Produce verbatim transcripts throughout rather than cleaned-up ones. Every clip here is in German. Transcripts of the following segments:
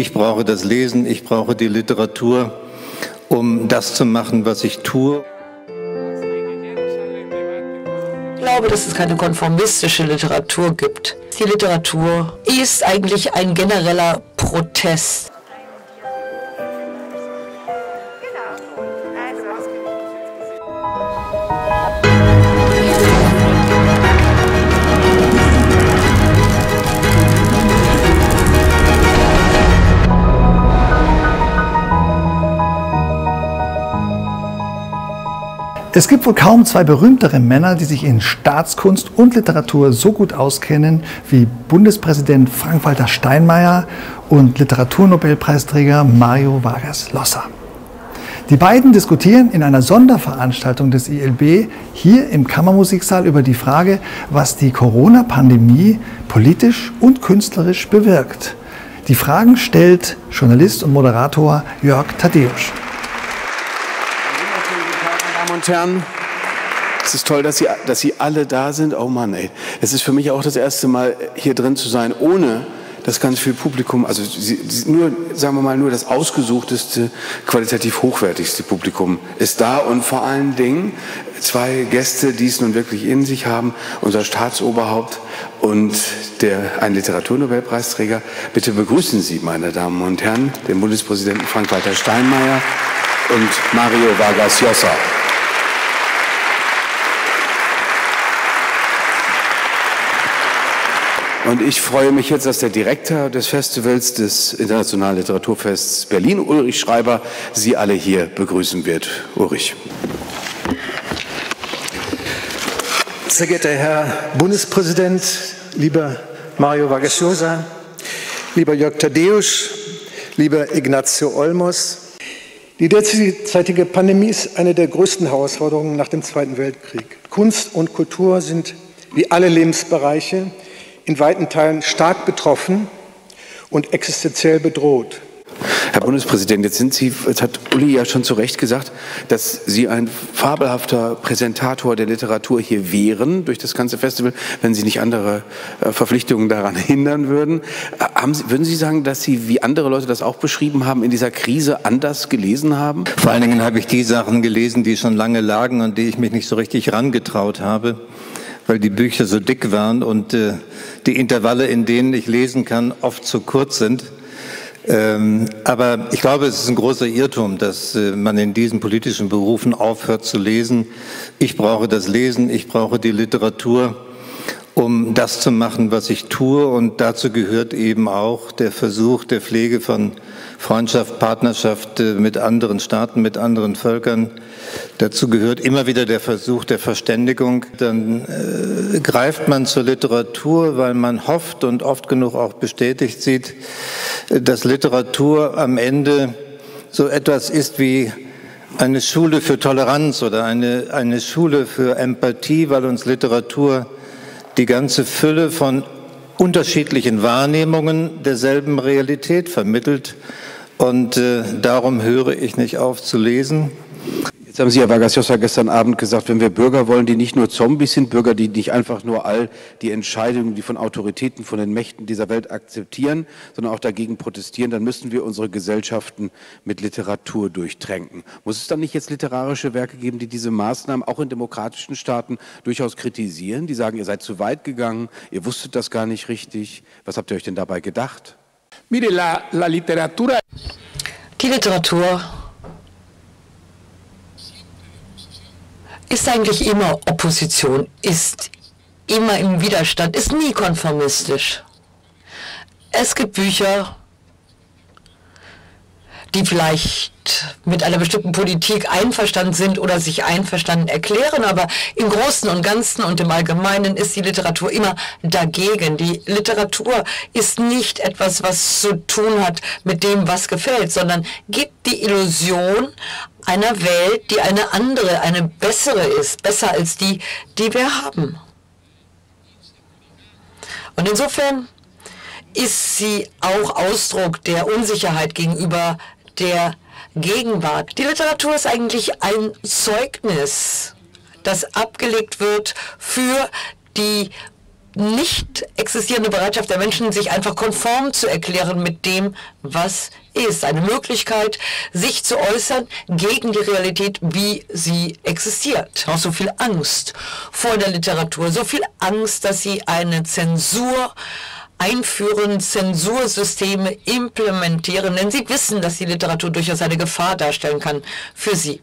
Ich brauche das Lesen, ich brauche die Literatur, um das zu machen, was ich tue. Ich glaube, dass es keine konformistische Literatur gibt. Die Literatur ist eigentlich ein genereller Protest. Es gibt wohl kaum zwei berühmtere Männer, die sich in Staatskunst und Literatur so gut auskennen wie Bundespräsident Frank-Walter Steinmeier und Literaturnobelpreisträger Mario Vargas Llosa. Die beiden diskutieren in einer Sonderveranstaltung des I L B hier im Kammermusiksaal über die Frage, was die Corona-Pandemie politisch und künstlerisch bewirkt. Die Fragen stellt Journalist und Moderator Jörg Tadeusz. Meine Damen und Herren, es ist toll, dass Sie, dass Sie alle da sind. Oh Mann, ey. Es ist für mich auch das erste Mal, hier drin zu sein, ohne das ganz viel Publikum, also nur, sagen wir mal, nur das ausgesuchteste, qualitativ hochwertigste Publikum ist da. Und vor allen Dingen zwei Gäste, die es nun wirklich in sich haben, unser Staatsoberhaupt und der, ein Literaturnobelpreisträger. Bitte begrüßen Sie, meine Damen und Herren, den Bundespräsidenten Frank-Walter Steinmeier und Mario Vargas Llosa. Und ich freue mich jetzt, dass der Direktor des Festivals, des Internationalen Literaturfests Berlin, Ulrich Schreiber, Sie alle hier begrüßen wird. Ulrich. Sehr geehrter Herr Bundespräsident, lieber Mario Vargas Llosa, lieber Jörg Tadeusz, lieber Ignacio Olmos. Die derzeitige Pandemie ist eine der größten Herausforderungen nach dem Zweiten Weltkrieg. Kunst und Kultur sind wie alle Lebensbereiche in weiten Teilen stark betroffen und existenziell bedroht. Herr Bundespräsident, jetzt sind Sie, jetzt hat Uli ja schon zu Recht gesagt, dass Sie ein fabelhafter Präsentator der Literatur hier wären durch das ganze Festival, wenn Sie nicht andere Verpflichtungen daran hindern würden. Haben Sie, würden Sie sagen, dass Sie, wie andere Leute das auch beschrieben haben, in dieser Krise anders gelesen haben? Vor allen Dingen habe ich die Sachen gelesen, die schon lange lagen und die ich mich nicht so richtig rangetraut habe, weil die Bücher so dick waren und äh, die Intervalle, in denen ich lesen kann, oft zu kurz sind. Ähm, aber ich glaube, es ist ein großer Irrtum, dass äh, man in diesen politischen Berufen aufhört zu lesen. Ich brauche das Lesen, ich brauche die Literatur, um das zu machen, was ich tue. Und dazu gehört eben auch der Versuch der Pflege von Freundschaft, Partnerschaft äh, mit anderen Staaten, mit anderen Völkern. Dazu gehört immer wieder der Versuch der Verständigung. Dann äh, greift man zur Literatur, weil man hofft und oft genug auch bestätigt sieht, dass Literatur am Ende so etwas ist wie eine Schule für Toleranz oder eine, eine Schule für Empathie, weil uns Literatur die ganze Fülle von unterschiedlichen Wahrnehmungen derselben Realität vermittelt. Und äh, darum höre ich nicht auf zu lesen. Jetzt haben Sie, Herr Vargas Llosa, gestern Abend gesagt, wenn wir Bürger wollen, die nicht nur Zombies sind, Bürger, die nicht einfach nur all die Entscheidungen, die von Autoritäten, von den Mächten dieser Welt akzeptieren, sondern auch dagegen protestieren, dann müssen wir unsere Gesellschaften mit Literatur durchtränken. Muss es dann nicht jetzt literarische Werke geben, die diese Maßnahmen auch in demokratischen Staaten durchaus kritisieren? Die sagen, ihr seid zu weit gegangen, ihr wusstet das gar nicht richtig. Was habt ihr euch denn dabei gedacht? Mire, la, la literatura. Die Literatur ist eigentlich immer Opposition, ist immer im Widerstand, ist nie konformistisch. Es gibt Bücher, die vielleicht mit einer bestimmten Politik einverstanden sind oder sich einverstanden erklären, aber im Großen und Ganzen und im Allgemeinen ist die Literatur immer dagegen. Die Literatur ist nicht etwas, was zu tun hat mit dem, was gefällt, sondern gibt die Illusion einer Welt, die eine andere, eine bessere ist, besser als die, die wir haben. Und insofern ist sie auch Ausdruck der Unsicherheit gegenüber der Gegenwart. Die Literatur ist eigentlich ein Zeugnis, das abgelegt wird für die nicht existierende Bereitschaft der Menschen, sich einfach konform zu erklären mit dem, was ist. Eine Möglichkeit, sich zu äußern gegen die Realität, wie sie existiert. Auch so viel Angst vor der Literatur, so viel Angst, dass sie eine Zensur einführen, Zensursysteme implementieren, denn sie wissen, dass die Literatur durchaus eine Gefahr darstellen kann für sie.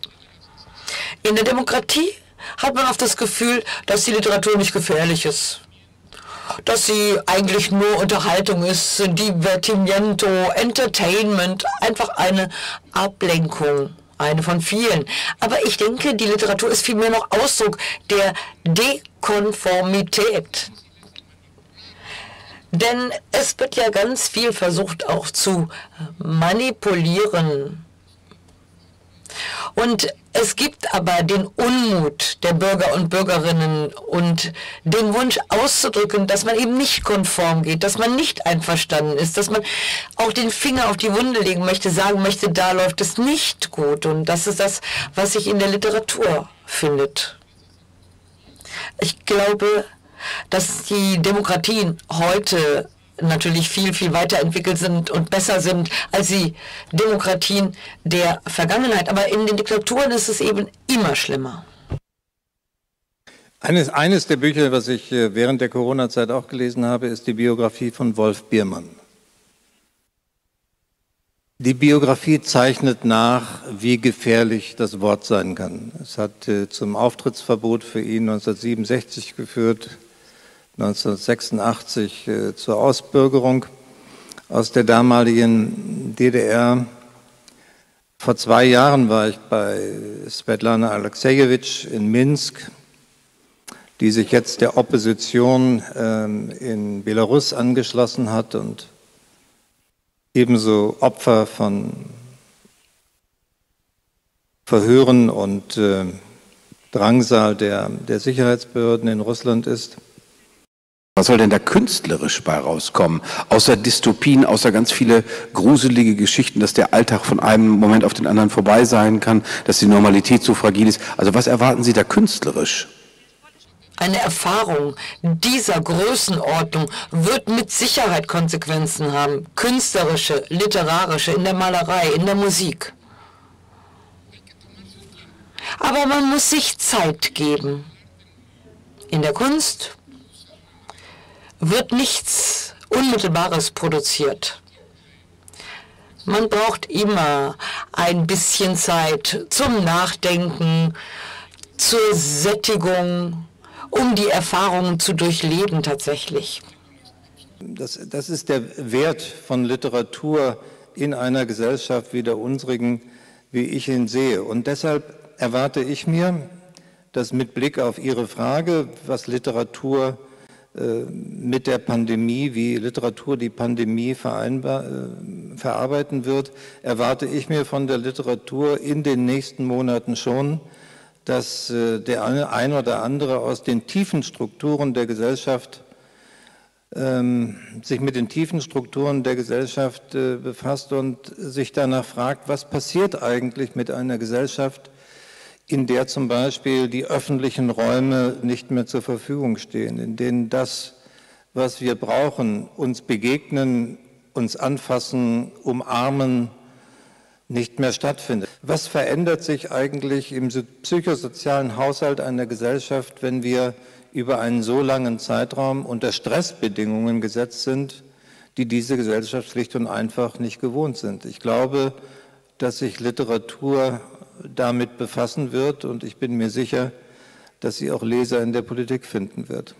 In der Demokratie hat man oft das Gefühl, dass die Literatur nicht gefährlich ist, dass sie eigentlich nur Unterhaltung ist, Divertimento, Entertainment, einfach eine Ablenkung, eine von vielen. Aber ich denke, die Literatur ist vielmehr noch Ausdruck der Dekonformität. Denn es wird ja ganz viel versucht, auch zu manipulieren. Und es gibt aber den Unmut der Bürger und Bürgerinnen und den Wunsch auszudrücken, dass man eben nicht konform geht, dass man nicht einverstanden ist, dass man auch den Finger auf die Wunde legen möchte, sagen möchte, da läuft es nicht gut. Und das ist das, was sich in der Literatur findet. Ich glaube, dass die Demokratien heute natürlich viel, viel weiterentwickelt sind und besser sind als die Demokratien der Vergangenheit. Aber in den Diktaturen ist es eben immer schlimmer. Eines, eines der Bücher, was ich während der Corona-Zeit auch gelesen habe, ist die Biografie von Wolf Biermann. Die Biografie zeichnet nach, wie gefährlich das Wort sein kann. Es hat zum Auftrittsverbot für ihn neunzehnhundertsiebenundsechzig geführt, neunzehnhundertsechsundachtzig äh, zur Ausbürgerung aus der damaligen D D R. Vor zwei Jahren war ich bei Svetlana Alexejewitsch in Minsk, die sich jetzt der Opposition ähm, in Belarus angeschlossen hat und ebenso Opfer von Verhören und äh, Drangsal der, der Sicherheitsbehörden in Russland ist. Was soll denn da künstlerisch bei rauskommen? Außer Dystopien, außer ganz viele gruselige Geschichten, dass der Alltag von einem Moment auf den anderen vorbei sein kann, dass die Normalität so fragil ist. Also was erwarten Sie da künstlerisch? Eine Erfahrung dieser Größenordnung wird mit Sicherheit Konsequenzen haben. Künstlerische, literarische, in der Malerei, in der Musik. Aber man muss sich Zeit geben. In der Kunst wird nichts Unmittelbares produziert. Man braucht immer ein bisschen Zeit zum Nachdenken, zur Sättigung, um die Erfahrungen zu durchleben tatsächlich. Das, das ist der Wert von Literatur in einer Gesellschaft wie der unsrigen, wie ich ihn sehe. Und deshalb erwarte ich mir, dass mit Blick auf Ihre Frage, was Literatur mit der Pandemie, wie Literatur die Pandemie vereinbar, äh, verarbeiten wird, erwarte ich mir von der Literatur in den nächsten Monaten schon, dass äh, der eine, ein oder andere aus den tiefen Strukturen der Gesellschaft, ähm, sich mit den tiefen Strukturen der Gesellschaft äh, befasst und sich danach fragt, was passiert eigentlich mit einer Gesellschaft, in der zum Beispiel die öffentlichen Räume nicht mehr zur Verfügung stehen, in denen das, was wir brauchen, uns begegnen, uns anfassen, umarmen, nicht mehr stattfindet. Was verändert sich eigentlich im psychosozialen Haushalt einer Gesellschaft, wenn wir über einen so langen Zeitraum unter Stressbedingungen gesetzt sind, die diese Gesellschaft schlicht und einfach nicht gewohnt sind? Ich glaube, dass sich Literatur damit befassen wird und ich bin mir sicher, dass sie auch Leser in der Politik finden wird.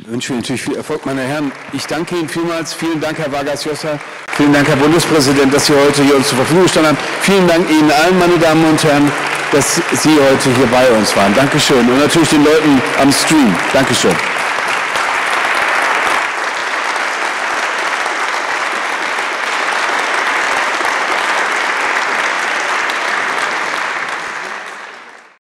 Ich wünsche Ihnen natürlich viel Erfolg, meine Herren. Ich danke Ihnen vielmals. Vielen Dank, Herr Vargas Llosa. Vielen Dank, Herr Bundespräsident, dass Sie heute hier uns zur Verfügung gestanden haben. Vielen Dank Ihnen allen, meine Damen und Herren, dass Sie heute hier bei uns waren. Dankeschön. Und natürlich den Leuten am Stream. Dankeschön.